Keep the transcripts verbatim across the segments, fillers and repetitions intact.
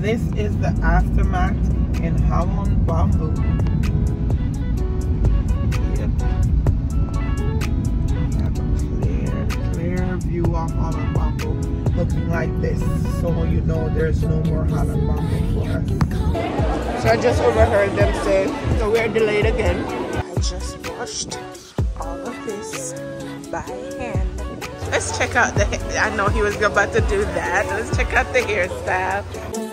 This is the aftermath in Hamon Bamboo. Yep. We have a clear, clear view of Hamon Bamboo looking like this. So you know there's no more Hamon Bamboo for us. So I just overheard them say, so we're delayed again. I just washed all of this by hand. Let's check out the, I know he was about to do that. Let's check out the hairstyle.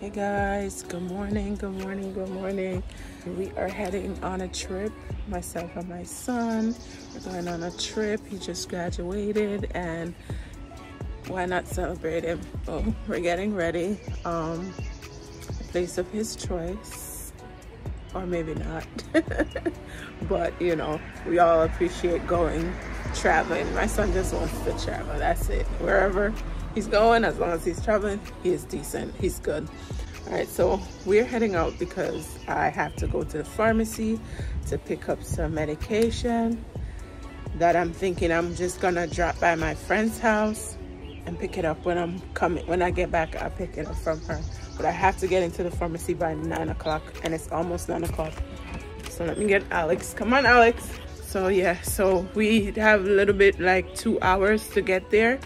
Hey guys, good morning, good morning, good morning. We are heading on a trip, myself and my son. We're going on a trip. He just graduated and why not celebrate him? Oh, we're getting ready. Um, a place of his choice. Or maybe not, but you know, we all appreciate going traveling. My son just wants to travel, that's it. Wherever he's going, as long as he's traveling, he is decent, he's good. All right, so we're heading out because I have to go to the pharmacy to pick up some medication that I'm thinking I'm just gonna drop by my friend's house and pick it up when I'm coming. When I get back, I'll pick it up from her. But I have to get into the pharmacy by nine o'clock and it's almost nine o'clock. So let me get Alex. Come on, Alex. So yeah, so we have a little bit like two hours to get there.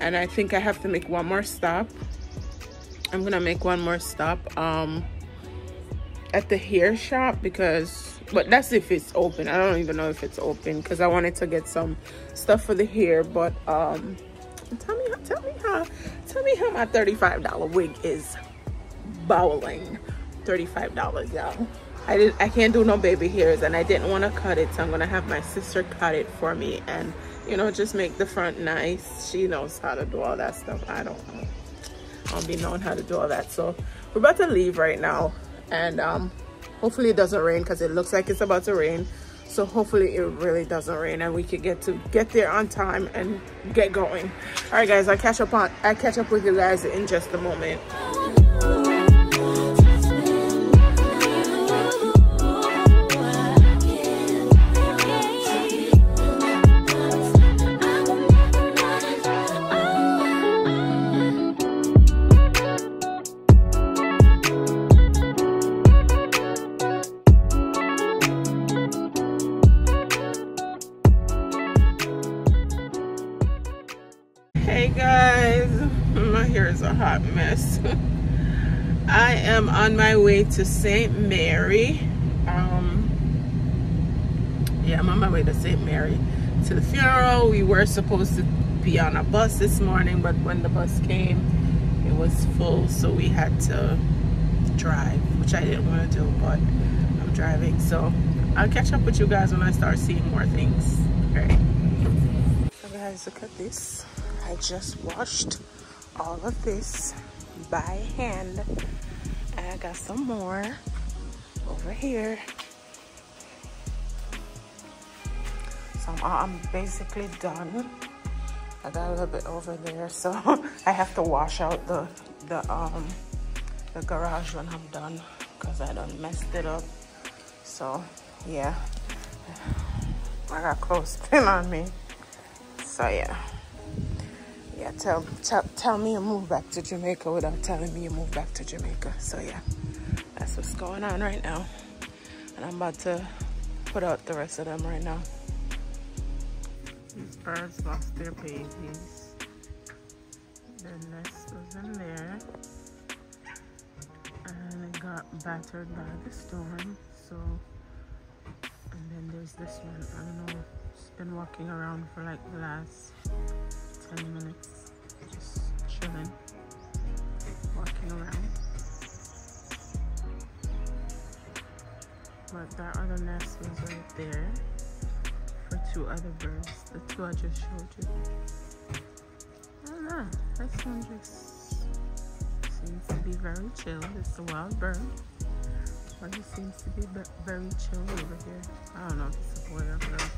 And I think I have to make one more stop. I'm gonna make one more stop um, at the hair shop because, but that's if it's open. I don't even know if it's open because I wanted to get some stuff for the hair, but um, tell me, tell me how, tell me how my thirty-five dollar wig is. Bowling, thirty-five dollars, y'all. I did. I can't do no baby hairs, and I didn't want to cut it, so I'm gonna have my sister cut it for me, and you know, just make the front nice. She knows how to do all that stuff. I don't know. I'll be knowing how to do all that. So we're about to leave right now, and um, hopefully it doesn't rain because it looks like it's about to rain. So hopefully it really doesn't rain, and we could get to get there on time and get going. All right, guys. I catch up on. I catch up with you guys in just a moment. I am on my way to Saint Mary. Um, yeah, I'm on my way to Saint Mary to the funeral. We were supposed to be on a bus this morning, but when the bus came, it was full, so we had to drive, which I didn't want to do, but I'm driving. So I'll catch up with you guys when I start seeing more things. All right. So guys, look at this. I just washed all of this by hand, and I got some more over here. So I'm, I'm basically done. I got a little bit over there, so I have to wash out the the um the garage when I'm done because I done messed it up. So yeah, I got clothespin on me. So yeah. Yeah, tell, tell, tell me you moved back to Jamaica without telling me you moved back to Jamaica. So yeah, that's what's going on right now. And I'm about to put out the rest of them right now. These birds lost their babies. Their nest was in there. And it got battered by the storm. So, and then there's this one. I don't know. It's been walking around for like the last ten minutes, just chilling, walking around. But that other nest was right there for two other birds, the two I just showed you. I don't know, this one just seems to be very chill. It's a wild bird, but he seems to be very chill over here. I don't know if it's a boy or girl.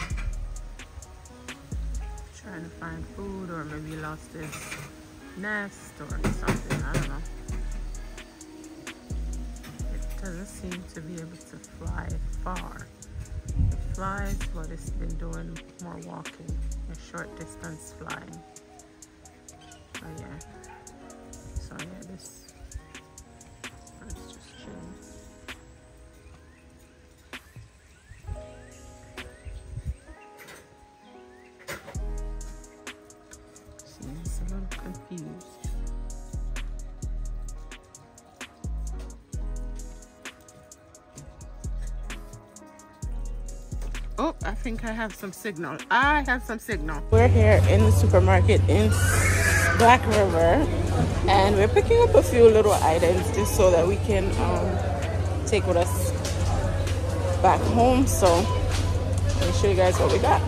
Trying to find food, or maybe lost his nest or something, I don't know. It doesn't seem to be able to fly far. It flies, but it's been doing more walking, a short distance flying. So yeah, so yeah, this road's just chilling. See, it's a little confused. Oh, I think I have some signal. I have some signal. We're here in the supermarket in Black River, and we're picking up a few little items just so that we can um, take with us back home. So let me show you guys what we got.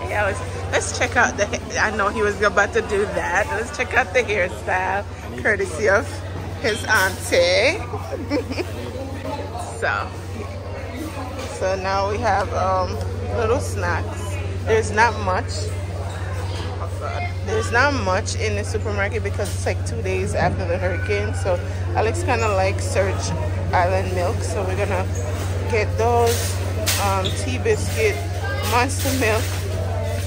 Hey Alice, let's check out the, I know he was about to do that. Let's check out the hairstyle, courtesy of his auntie. so. So now we have um, little snacks. There's not much. There's not much in the supermarket because it's like two days after the hurricane. So Alex kind of likes Surge Island milk. So we're gonna get those. Um, tea biscuit, Monster milk.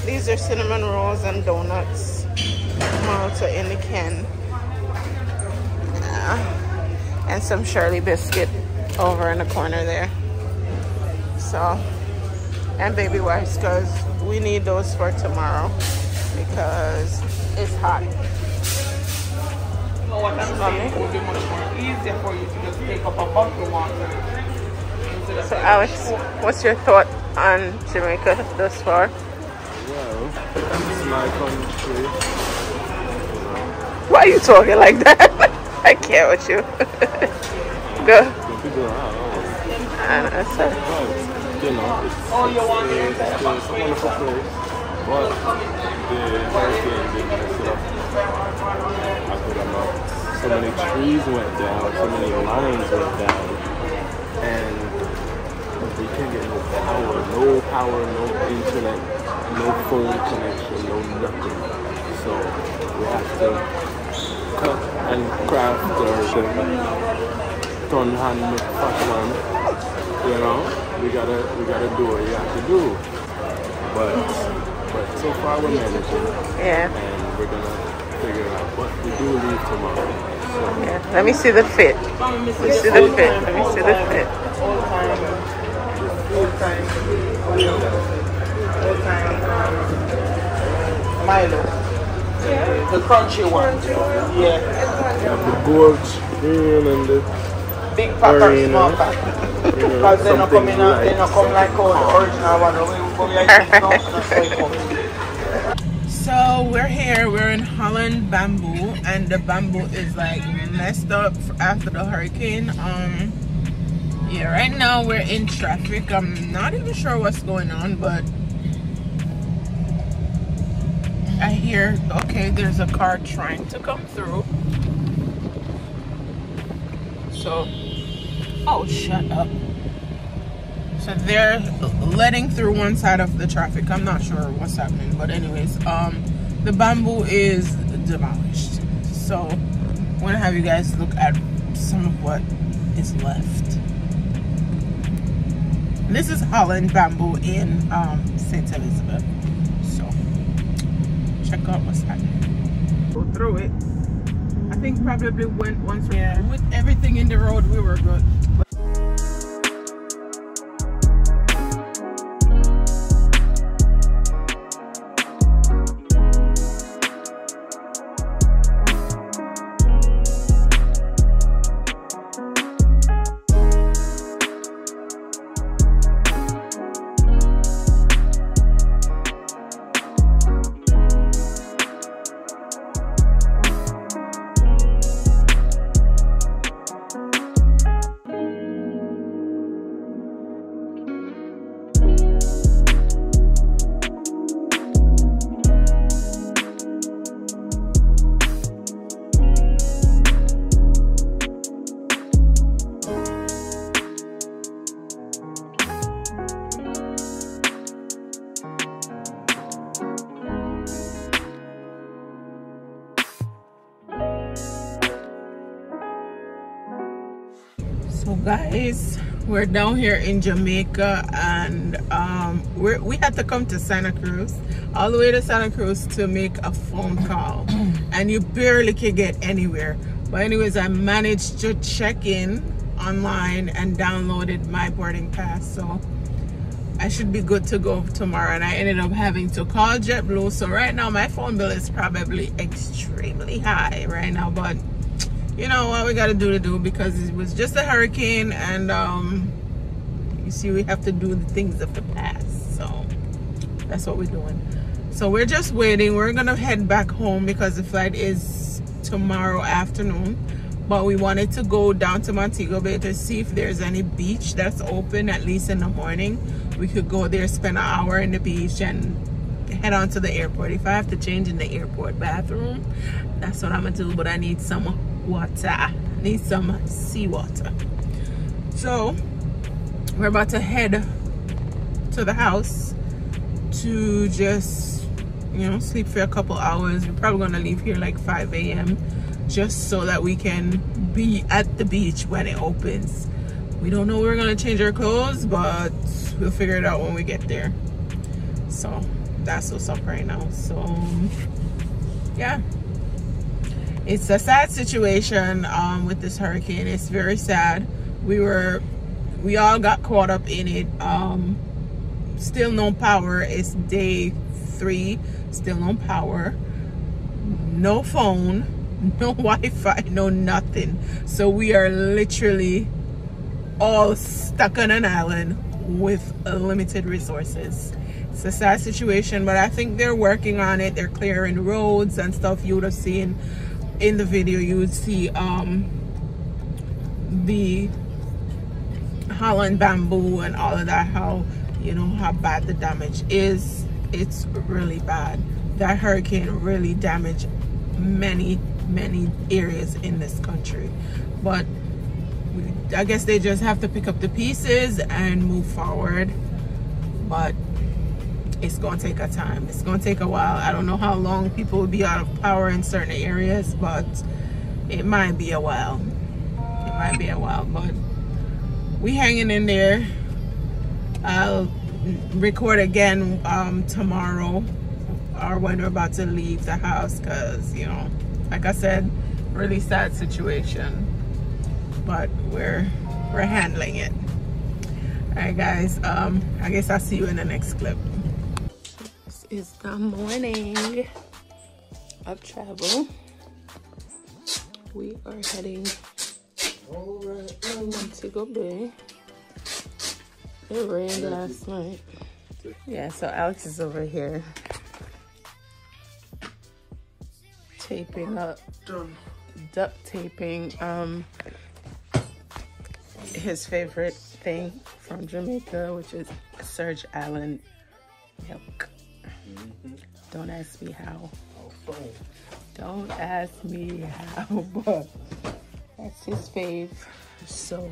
These are cinnamon rolls and donuts. Malta in the can. Uh, and some Shirley biscuit over in the corner there. So, and baby wipes, because we need those for tomorrow because it's hot. You know what I'm saying? It would be much more easier for you to just take up a bottle of water. So Alex, what's your thought on Jamaica thus far? Well, it's my country. Why are you talking like that? I can't with you. Go. And I said, you know, it's, it's, oh, you want it's, it's, it's a wonderful place, but the hurricane did mess it up a good amount. So many trees went down, so many lines went down, and we couldn't get no power, no power, no internet, no phone connection, no nothing. So we have to cut and craft our ton hand fashion. You know, we gotta we gotta do what you have to do. But but so far we're managing. Yeah. And we're gonna figure it out. But we do leave tomorrow. So. Yeah. Let me see the fit. Let me see the fit. Let me see the fit. All time. All time. All time. Milo. Yeah. The crunchy one. Yeah. Yeah, the gorge in and the big pack or small pack. Because they don't come in out, they don't come like all the original one. They come like this. So we're here, we're in Holland Bamboo, and the bamboo is like messed up after the hurricane. Um yeah, right now we're in traffic. I'm not even sure what's going on, but I hear okay, there's a car trying to come through. So oh, shut up. So they're letting through one side of the traffic. I'm not sure what's happening, but anyways, um, the bamboo is demolished. So I want to have you guys look at some of what is left. This is Holland Bamboo in um, Saint Elizabeth. So check out what's happening. Go through it. I think probably went once we yeah. With everything in the road, we were good. Guys, We're down here in Jamaica, and um, we're, we had to come to Santa Cruz, all the way to Santa Cruz, to make a phone call. And you barely could get anywhere. But anyways, I managed to check in online and downloaded my boarding pass. So I should be good to go tomorrow, and I ended up having to call JetBlue. So right now my phone bill is probably extremely high right now, but you know what we got to do to do, because it was just a hurricane, and um, you see, we have to do the things of the past. So that's what we're doing. So we're just waiting. We're going to head back home because the flight is tomorrow afternoon. But we wanted to go down to Montego Bay to see if there's any beach that's open, at least in the morning. We could go there, spend an hour in the beach, and head on to the airport. If I have to change in the airport bathroom, that's what I'm gonna do. But I need some water. I need some seawater. So we're about to head to the house to just, you know, sleep for a couple hours. We're probably gonna leave here like five A M just so that we can be at the beach when it opens. We don't know where we're gonna change our clothes, but we'll figure it out when we get there. So that's what's up right now. So yeah, it's a sad situation um, with this hurricane. It's very sad. We were, we all got caught up in it. Um, still no power. It's day three, still no power, no phone, no Wi-Fi, no nothing. So we are literally all stuck on an island with limited resources. It's a sad situation, but I think they're working on it. They're clearing roads and stuff. You would have seen in the video, you would see um, the Holland bamboo and all of that, how, you know, how bad the damage is. It's really bad. That hurricane really damaged many many areas in this country, but we, I guess they just have to pick up the pieces and move forward. But it's gonna take a time, it's gonna take a while. I don't know how long people will be out of power in certain areas, but it might be a while, it might be a while. But we hanging in there. I'll record again um, tomorrow, or when we're about to leave the house, because, you know, like I said, really sad situation, but we're we're handling it. All right guys, um I guess I'll see you in the next clip. This is the morning of travel. We are heading over to Montego Bay. It rained last night. Yeah, so Alex is over here taping up, duct taping um his favorite thing from Jamaica, which is Surge Island milk. Mm-hmm. Don't ask me how. Okay. Don't ask me how, but that's his fave. So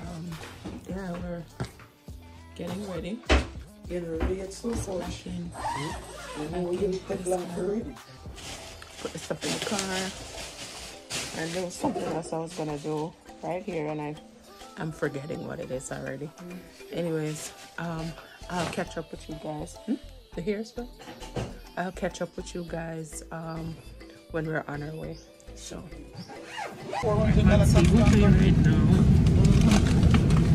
um yeah, we're getting ready. Get ready at some portion. Put the stuff in the car, and there was something else I was gonna do right here, and I, I'm forgetting what it is already. Mm. Anyways, um, I'll catch up with you guys. Hmm? The hair stuff? I'll catch up with you guys um, when we're on our way. So, let's see what we're doing now.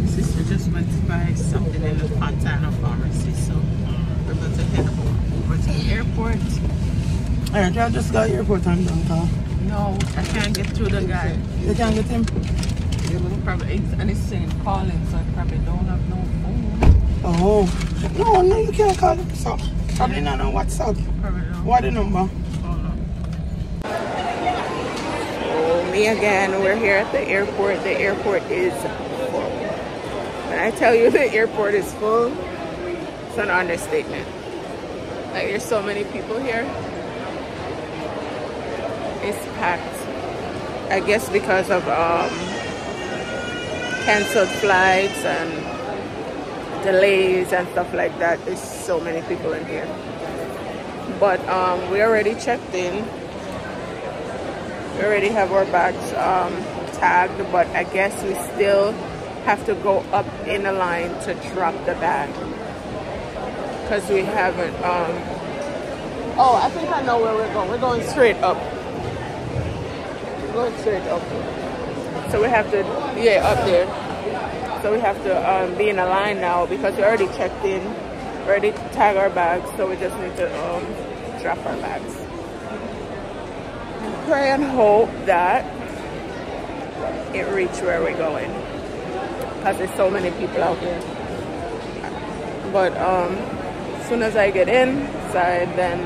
Sister just went to buy something in the Fontana pharmacy, so we're about to head over to the airport. Alright, y'all just got airport on downtown. No, I can't get through the guy. You can't get him? Yeah, probably, and it's saying calling, so I probably don't have no phone. Oh. No, no, you can't call him. So probably not on WhatsApp. Probably not. What the number? Oh, me again. We're here at the airport. The airport is full. When I tell you the airport is full, it's an understatement. Like, there's so many people here. It's packed, I guess, because of um, canceled flights and delays and stuff like that. There's so many people in here, but um, we already checked in. We already have our bags um, tagged, but I guess we still have to go up in a line to drop the bag. Because we haven't, um... oh, I think I know where we're going. We're going straight up. We're going straight up. So we have to, yeah, up there. So we have to um, be in a line now because we already checked in. We already tagged our bags. So we just need to um, drop our bags. Pray and hope that it reaches where we're going, because there's so many people out here. But um, as soon as I get inside, then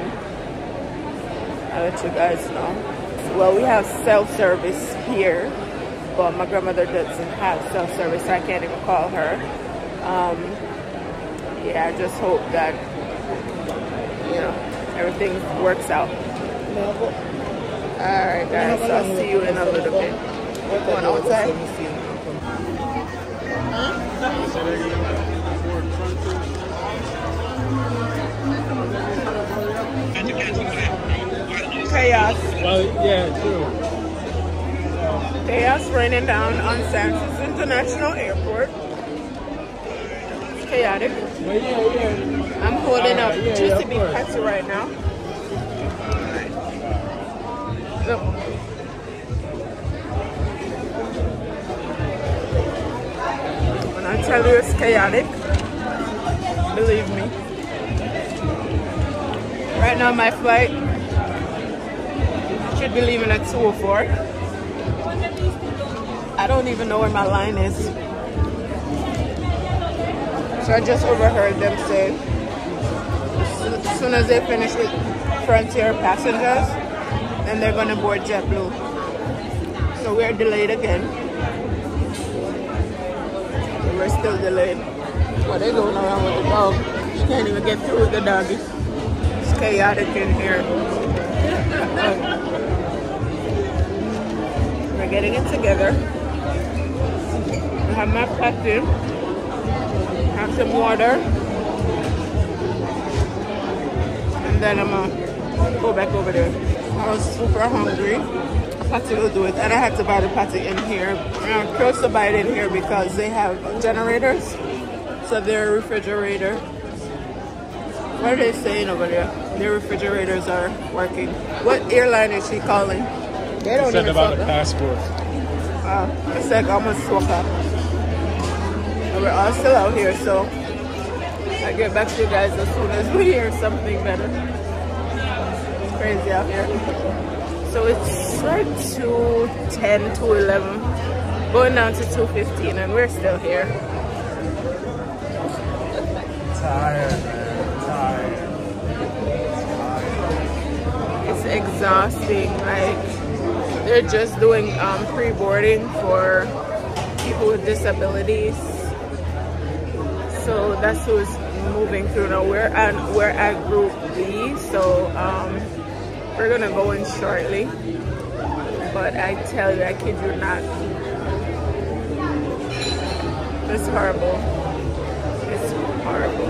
I'll let you guys know. Well, we have self-service here, but my grandmother doesn't have self-service, so I can't even call her. Um, yeah, I just hope that, you know, everything works out. Alright guys, so I'll see you in a little bit. What's going on outside? Huh? Chaos. Well, yeah, true. Chaos raining down on San Francisco International Airport. It's chaotic. I'm holding up juicy big Patsy right now. So, when I tell you it's chaotic, believe me. Right now my flight should be leaving at two oh four. I don't even know where my line is. So I just overheard them say, as soon as they finish with Frontier passengers, and they're gonna board JetBlue. So we're delayed again. So we're still delayed. Well, they're going around with the dog. She can't even get through with the doggy. It's chaotic in here. We're getting it together. I have my plastic. Have some water. And then I'm gonna go back over there. I was super hungry. Patty will do it, and I had to buy the patty in here. And I'm close to buy it in here because they have generators, so their refrigerator. What are they saying over there? Their refrigerators are working. What airline is she calling? They don't know about the passport. Uh, it's like almost woke up. And we're all still out here, so I get back to you guys as soon as we hear something better. Crazy out here. So it's like two ten, two eleven, going down to two fifteen, and we're still here. Tired, man. Tired. Tired. It's exhausting. Like, they're just doing um, pre-boarding for people with disabilities. So that's who's moving through now. We're at, we're at Group B, so um, we're gonna go in shortly, but I tell you, I kid you not, it's horrible. It's horrible.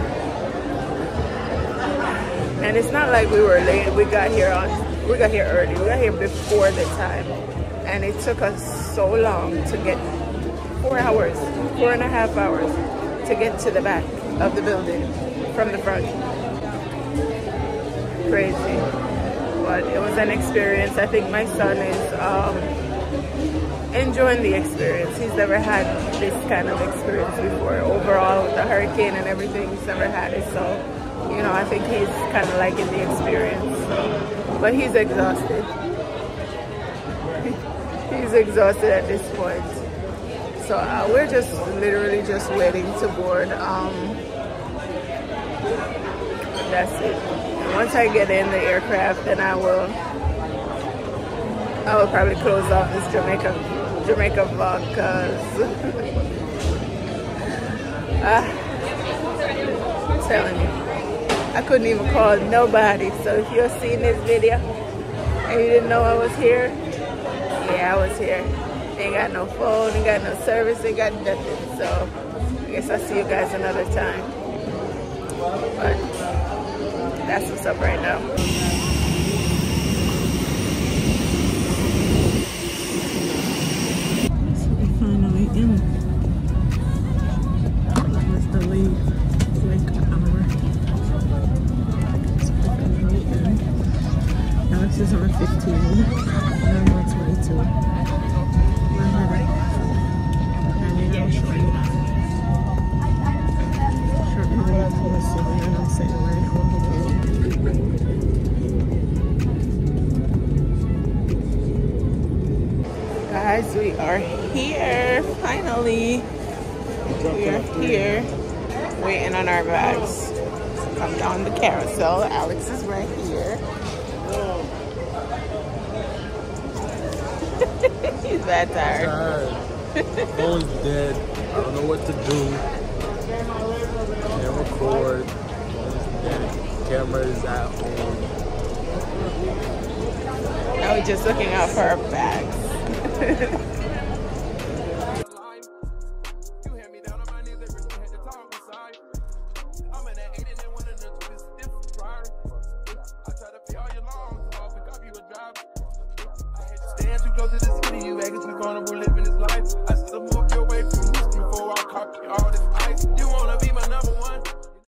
And it's not like we were late. We got here on, we got here early. We got here before the time, and it took us so long to get four hours, four and a half hours to get to the back of the building from the front. Crazy. But it was an experience. I think my son is um, enjoying the experience. He's never had this kind of experience before. Overall, with the hurricane and everything, he's never had it. So, you know, I think he's kind of liking the experience. So. But he's exhausted. He's exhausted at this point. So uh, we're just literally just waiting to board. Um, that's it. Once I get in the aircraft, then I will I will probably close off this Jamaica Jamaica vlog, because uh, I'm telling you, I couldn't even call nobody. So if you're seeing this video and you didn't know I was here, yeah, I was here. Ain't got no phone, ain't got no service, ain't got nothing. So I guess I'll see you guys another time. But that's what's up right now. So we're finally in. prices are fifteen and I'm twenty-two. And I'm short short and I'm sitting right Guys, we are here finally. We are here waiting on our bags. I'm down the carousel. Alex is right here. He's that tired. My phone's dead. I don't know what to do. Can't record. The camera is at home. Now we're just looking out for our bags. Stand too close to the city, you act too vulnerable living this life. I still walk your way through this before I copy all.